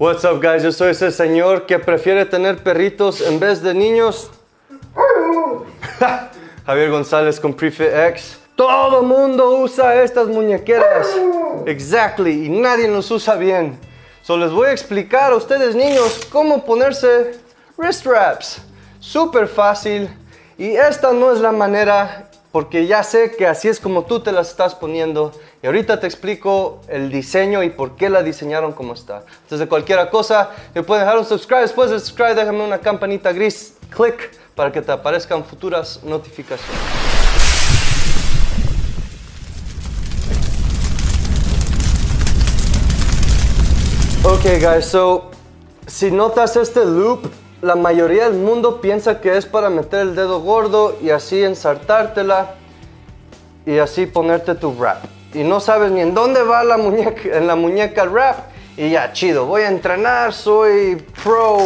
What's up, guys? Yo soy ese señor que prefiere tener perritos en vez de niños. Javier González con Prefit X. Todo mundo usa estas muñequeras. Exactly. Y nadie los usa bien. So les voy a explicar a ustedes, niños, cómo ponerse wrist wraps. Súper fácil. Y esta no es la manera, porque ya sé que así es como tú te las estás poniendo. Y ahorita te explico el diseño y por qué la diseñaron como está. Entonces, de cualquier cosa, me pueden dejar un subscribe. Después del subscribe, déjame una campanita gris. Click para que te aparezcan futuras notificaciones. Ok, guys, so, si notas este loop, la mayoría del mundo piensa que es para meter el dedo gordo y así ensartártela y así ponerte tu wrap. Y no sabes ni en dónde va la muñeca, en la muñeca el wrap. Y ya, chido, voy a entrenar, soy pro,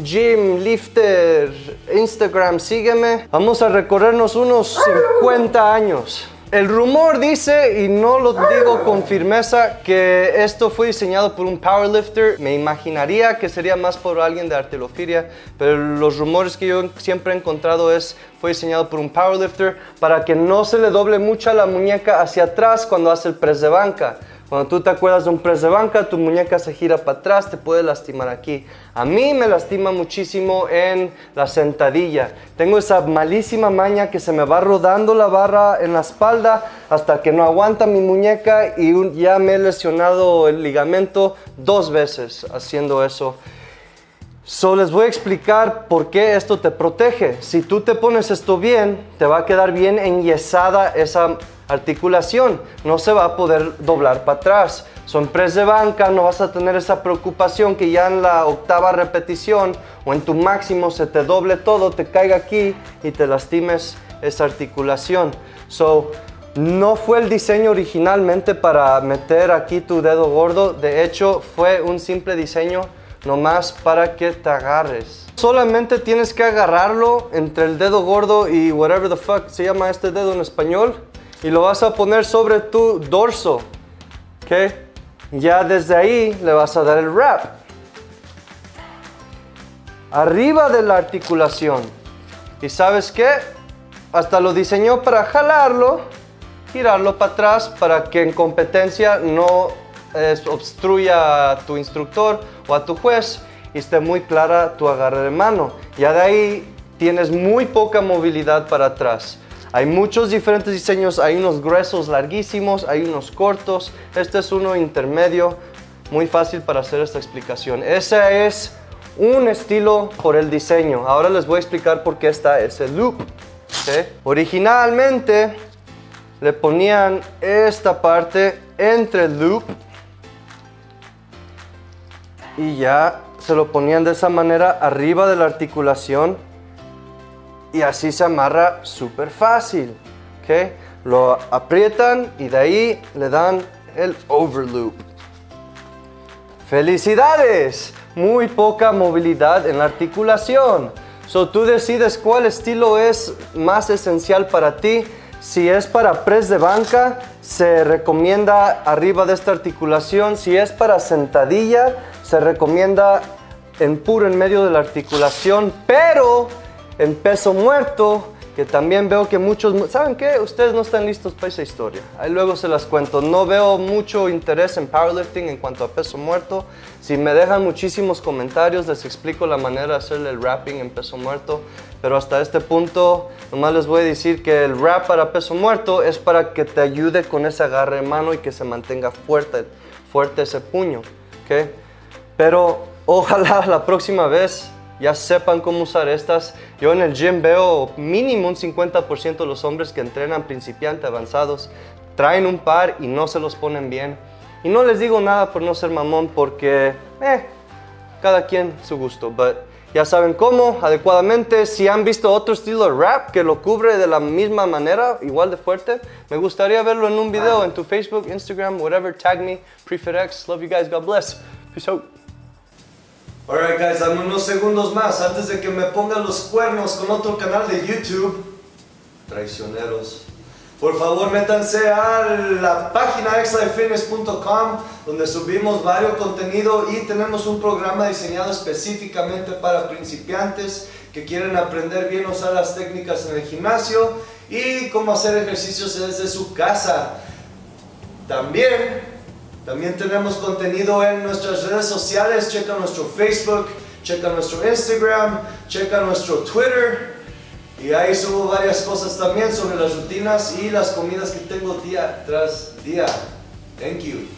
gym, lifter, Instagram, sígueme. Vamos a recorrernos unos 50 años. El rumor dice, y no lo digo con firmeza, que esto fue diseñado por un powerlifter. Me imaginaría que sería más por alguien de arterofilia, pero los rumores que yo siempre he encontrado es fue diseñado por un powerlifter para que no se le doble mucho la muñeca hacia atrás cuando hace el press de banca. Cuando tú te acuerdas de un press de banca, tu muñeca se gira para atrás, te puede lastimar aquí. A mí me lastima muchísimo en la sentadilla. Tengo esa malísima maña que se me va rodando la barra en la espalda hasta que no aguanta mi muñeca y ya me he lesionado el ligamento 2 veces haciendo eso. So, les voy a explicar por qué esto te protege. Si tú te pones esto bien, te va a quedar bien enyesada esa articulación, no se va a poder doblar para atrás. Son press de banca, no vas a tener esa preocupación que ya en la 8ª repetición o en tu máximo se te doble todo, te caiga aquí y te lastimes esa articulación. So, no fue el diseño originalmente para meter aquí tu dedo gordo, de hecho fue un simple diseño nomás para que te agarres. Solamente tienes que agarrarlo entre el dedo gordo y whatever the fuck se llama este dedo en español. Y lo vas a poner sobre tu dorso, ¿ok? Ya desde ahí le vas a dar el wrap. Arriba de la articulación. ¿Y sabes qué? Hasta lo diseñó para jalarlo, tirarlo para atrás para que en competencia no obstruya a tu instructor o a tu juez y esté muy clara tu agarre de mano. Ya de ahí tienes muy poca movilidad para atrás. Hay muchos diferentes diseños, hay unos gruesos larguísimos, hay unos cortos. Este es uno intermedio, muy fácil para hacer esta explicación. Ese es un estilo por el diseño. Ahora les voy a explicar por qué está ese loop. ¿Okay? Originalmente le ponían esta parte entre el loop y ya se lo ponían de esa manera arriba de la articulación. Y así se amarra súper fácil, ¿ok? Lo aprietan y de ahí le dan el overloop. ¡Felicidades! Muy poca movilidad en la articulación. So, tú decides cuál estilo es más esencial para ti. Si es para press de banca, se recomienda arriba de esta articulación. Si es para sentadilla, se recomienda en puro en medio de la articulación, pero en peso muerto, que también veo que muchos... ¿Saben qué? Ustedes no están listos para esa historia. Ahí luego se las cuento. No veo mucho interés en powerlifting en cuanto a peso muerto. Si me dejan muchísimos comentarios, les explico la manera de hacerle el wrapping en peso muerto. Pero hasta este punto, nomás les voy a decir que el wrap para peso muerto es para que te ayude con ese agarre de mano y que se mantenga fuerte ese puño. ¿Okay? Pero ojalá la próxima vez ya sepan cómo usar estas. Yo en el gym veo mínimo un 50% de los hombres que entrenan principiantes avanzados traen un par y no se los ponen bien. Y no les digo nada por no ser mamón porque cada quien su gusto. But ya saben cómo adecuadamente. Si han visto otro estilo de wrap que lo cubre de la misma manera, igual de fuerte, me gustaría verlo en un video en tu Facebook, Instagram, whatever. Tag me, Prefit X. Love you guys. God bless. Peace out. Alright, guys, dame unos segundos más antes de que me pongan los cuernos con otro canal de YouTube. Traicioneros. Por favor, métanse a la página xlifefitness.com, donde subimos varios contenido y tenemos un programa diseñado específicamente para principiantes que quieren aprender bien a usar las técnicas en el gimnasio y cómo hacer ejercicios desde su casa. También tenemos contenido en nuestras redes sociales. Checa nuestro Facebook, checa nuestro Instagram, checa nuestro Twitter. Y ahí subo varias cosas también sobre las rutinas y las comidas que tengo día tras día. Thank you.